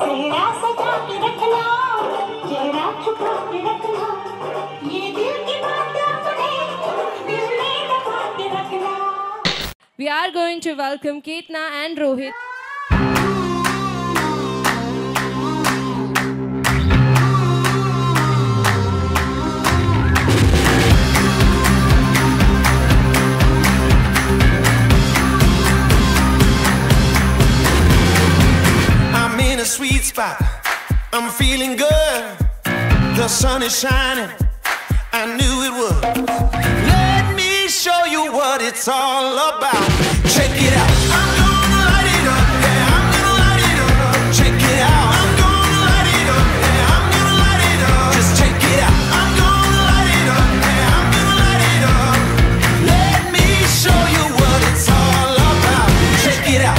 चेहरा सजा के रखना, चेहरा छुपा के रखना, ये दिल की बात अपने दिल में दबा के रखना. We are going to welcome Ketna and Rohit. Sweet spot, I'm feeling good. The sun is shining, I knew it would. Let me show you what it's all about. Check it out. I'm gonna light it up, yeah, I'm gonna light it up. Check it out. I'm gonna light it up, yeah, I'm gonna light it up. Just check it out. I'm gonna light it up, yeah, I'm gonna light it up. Let me show you what it's all about. Check it out.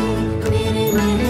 Mere mere